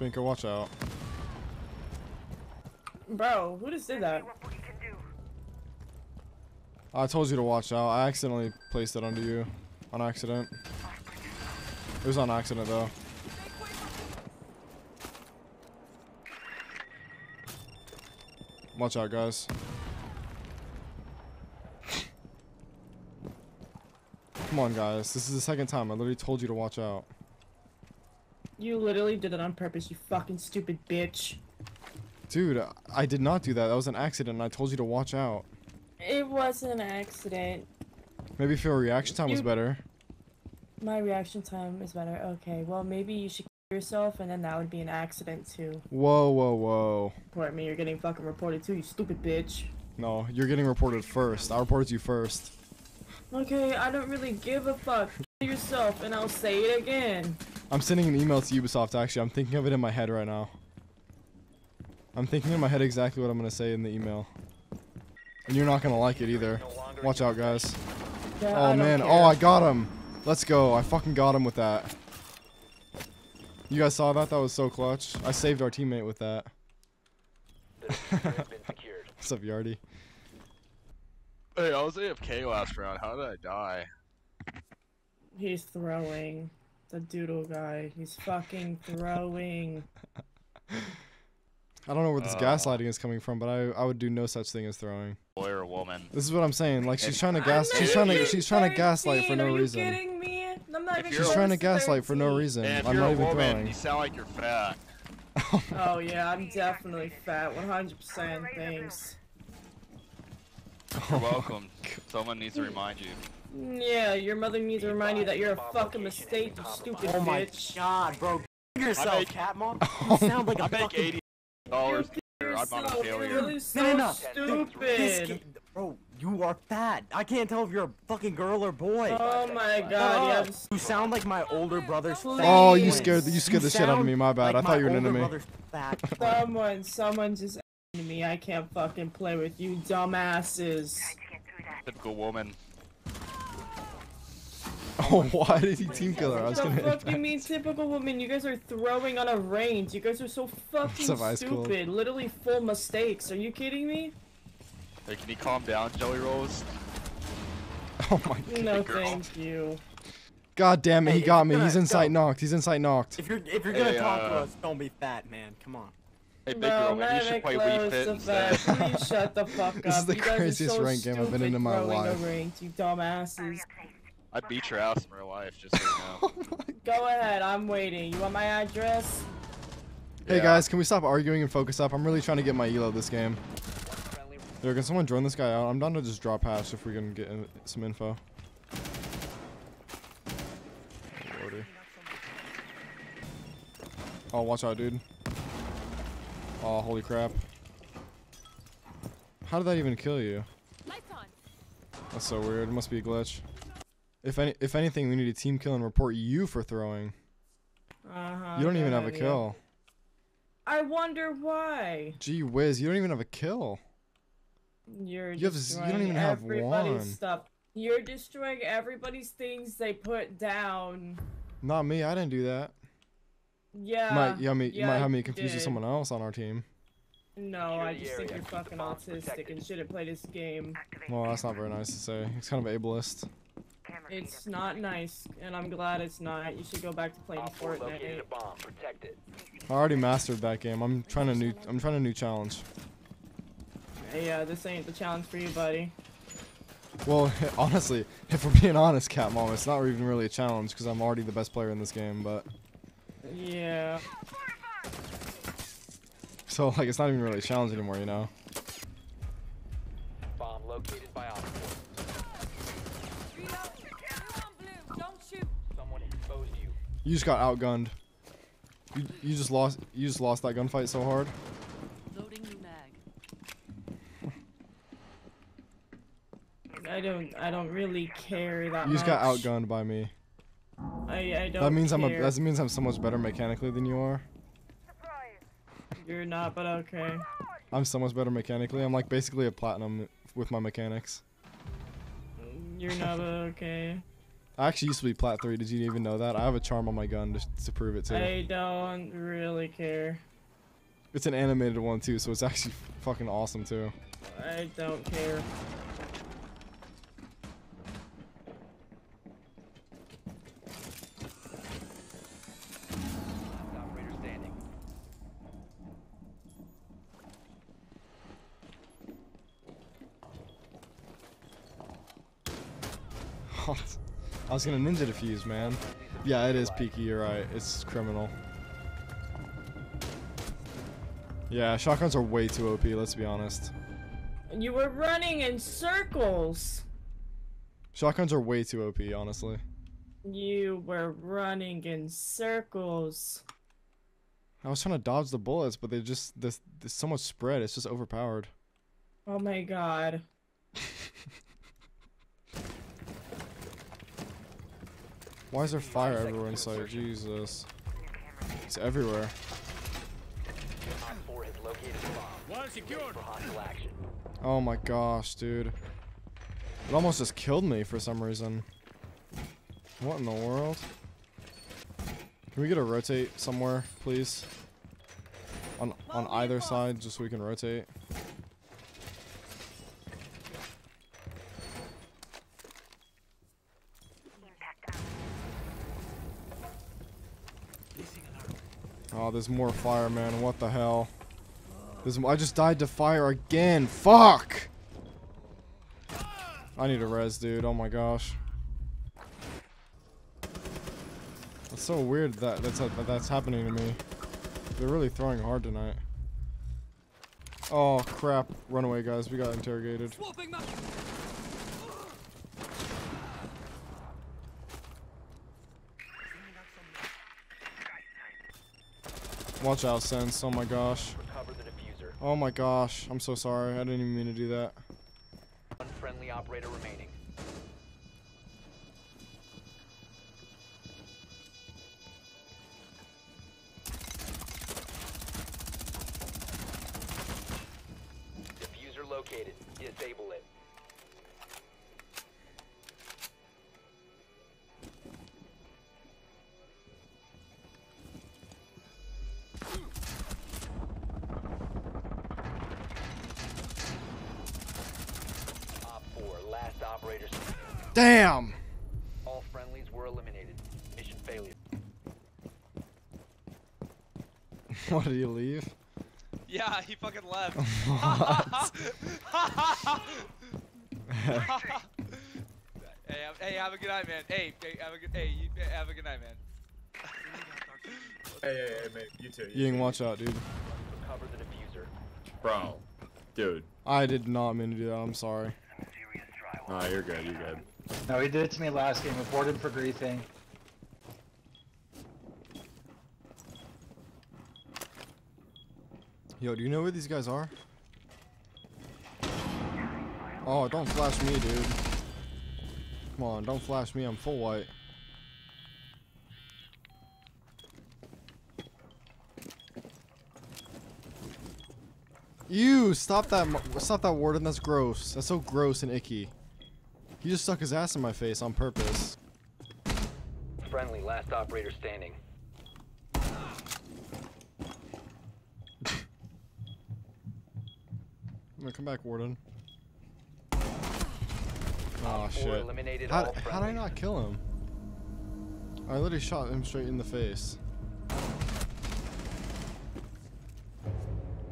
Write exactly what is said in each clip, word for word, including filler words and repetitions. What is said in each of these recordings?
Finka, watch out. Bro, who just did that? I told you to watch out. I accidentally placed it under you. On accident. It was on accident, though. Watch out, guys. Come on, guys. This is the second time. I literally told you to watch out. You literally did it on purpose, you fucking stupid bitch. Dude, I did not do that. That was an accident, and I told you to watch out. It was an accident. Maybe if your reaction time you, was better. My reaction time is better. Okay, well, maybe you should kill yourself, and then that would be an accident, too. Whoa, whoa, whoa. Report me. You're getting fucking reported, too, you stupid bitch. No, you're getting reported first. I reported you first. Okay, I don't really give a fuck. Kill yourself, and I'll say it again. I'm sending an email to Ubisoft, actually. I'm thinking of it in my head right now. I'm thinking in my head exactly what I'm gonna say in the email. And you're not gonna like it either. Watch out, guys. Yeah, oh, man. Care. Oh, I got him. Let's go. I fucking got him with that. You guys saw that? That was so clutch. I saved our teammate with that. What's up, Yardy? Hey, I was A F K last round. How did I die? He's throwing. The doodle guy. He's fucking throwing. I don't know where this uh, gaslighting is coming from, but I I would do no such thing as throwing. Boy or woman. This is what I'm saying. Like she's trying to gas. She's trying to. She's trying to gaslight for no reason. Are you kidding me? I'm not even. She's trying to gaslight for no reason. I'm not even throwing. If you're a woman, you sound like you're fat. Oh yeah, I'm definitely fat. one hundred percent. Thanks. You're welcome. Someone needs to remind you. Yeah, your mother needs to remind you that you're a fucking mistake, you stupid bitch. Oh my god, bro. Yourself, cat mom. You sound like a fucking. Dollars here. I'm not a failure. Really so no, no, no. Stupid. This, bro, you are fat. I can't tell if you're a fucking girl or boy. Oh my god, yes. You sound like my older brother's fat. Oh, you scared you scared you the shit out of me. My bad. Like I thought you were an enemy. Someone, someone just asked me. I can't fucking play with you dumbasses. Typical woman. Oh, why did he team kill her? I was gonna hit back. What the fuck you mean typical woman? You guys are throwing on a range. You guys are so fucking stupid. Literally full mistakes. Are you kidding me? Hey, can you calm down, Jelly Rolls? Oh my god. No, thank you. God damn it, he got me. He's inside knocked. He's inside knocked. If you're if you're gonna talk to us, don't be fat, man. Come on. Hey, big girl, man, you should play Wii Fit instead. Please shut the fuck up. This is the craziest rank game I've been in in my life. You dumbasses. I beat your ass in real life, just so you know. Go ahead, I'm waiting. You want my address? Hey yeah. Guys, can we stop arguing and focus up? I'm really trying to get my E L O this game. Yo, can someone drone this guy out? I'm down to just drop hash if we can get in some info. Oh, watch out, dude. Oh, holy crap. How did that even kill you? That's so weird. It must be a glitch. If any, if anything, we need to team kill and report you for throwing. Uh-huh, you don't even have a kill. I wonder why. Gee whiz, you don't even have a kill. You're you, have, you don't even have one. Stuff. You're destroying everybody's things they put down. Not me. I didn't do that. Yeah. Might, yeah, me, yeah, you might have me confused with someone else on our team. No, I just think you're fucking autistic and shouldn't play this game. Well, that's not very nice to say. It's kind of ableist. It's not nice, and I'm glad it's not. You should go back to playing Fortnite. I already mastered that game. I'm trying a new. I'm trying a new challenge. Yeah, this ain't the challenge for you, buddy. Well, honestly, if we're being honest, Cat Mom, it's not even really a challenge because I'm already the best player in this game. But yeah. So like, it's not even really a challenge anymore, you know. Bomb located by Op four. You just got outgunned. You you just lost you just lost that gunfight so hard. Loading new mag. I don't I don't really care that much. You just got outgunned by me. I I don't. That means care. I'm a, that means I'm so much better mechanically than you are. You're not, but okay. I'm so much better mechanically. I'm like basically a platinum with my mechanics. You're not, but okay. I actually used to be plat three. Did you even know that? I have a charm on my gun just to prove it too. I don't really care. It's an animated one too, so it's actually fucking awesome too. I don't care. I was gonna ninja defuse, man. Yeah, it is peaky, you're right. It's criminal. Yeah, shotguns are way too O P, let's be honest. You were running in circles. Shotguns are way too O P, honestly. You were running in circles. I was trying to dodge the bullets, but they just, there's, there's so much spread, it's just overpowered. Oh my god. Why is there fire everywhere inside? Jesus. It's everywhere. Oh my gosh, dude. It almost just killed me for some reason. What in the world? Can we get a rotate somewhere, please? On on either side, just so we can rotate. Oh, there's more fire, man. What the hell? There's, I just died to fire again. Fuck! I need a res, dude. Oh my gosh. It's so weird that that's that that's happening to me. They're really throwing hard tonight. Oh crap! Run away, guys. We got interrogated. Watch out, Sense. Oh my gosh. Oh my gosh. I'm so sorry. I didn't even mean to do that. One friendly operator remaining. Diffuser located. Disable it. Damn! All friendlies were eliminated. Mission failure. What, did he leave? Yeah, he fucking left. What? Hey, hey, have a good night, man. Hey, hey, have a good, hey, you, have a good night, man. Hey, hey, hey, mate, you too. You, you can watch out, dude. Recover the diffuser. Bro, dude. I did not mean to do that. I'm sorry. Oh, you're good. You're good. No, he did it to me last game. Reported for griefing. Yo, do you know where these guys are? Oh, don't flash me, dude. Come on, don't flash me. I'm full white. Ew! Stop that! Stop that, Warden. That's gross. That's so gross and icky. He just stuck his ass in my face on purpose. Friendly, last operator standing. I'm gonna come back, Warden. Oh shit! How, how did I not kill him? I literally shot him straight in the face.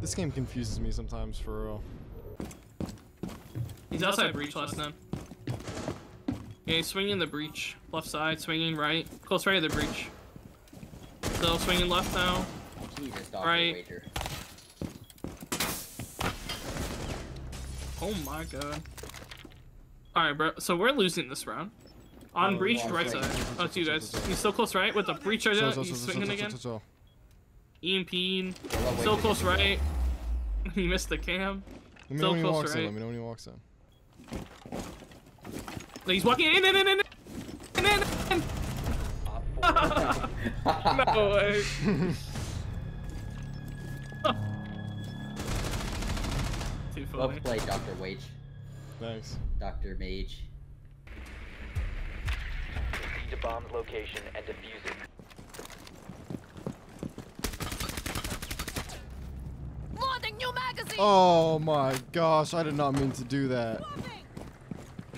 This game confuses me sometimes, for real. He's outside breach last time. Yeah, he's swinging the breach. Left side, swinging right. Close right of the breach. So, swinging left now. Jesus, Doctor Rager. Oh my god. Alright, bro. So, we're losing this round. On oh, breach, right side. Oh, it's you guys. He's still close right with the breach right there. He's swinging again. E M P, so close right. He missed the cam. So close right. Let me know when he walks in. He's walking in, in, in, in, in, in, in. No way. Too funny. Well played, Doctor Wage. Thanks. Doctor Mage. bomb's location and defuse it. Oh my gosh, I did not mean to do that.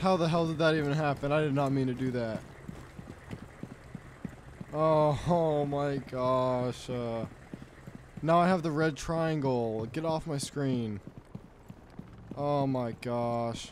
How the hell did that even happen? I did not mean to do that. Oh, oh my gosh. Uh, now I have the red triangle. Get off my screen. Oh my gosh.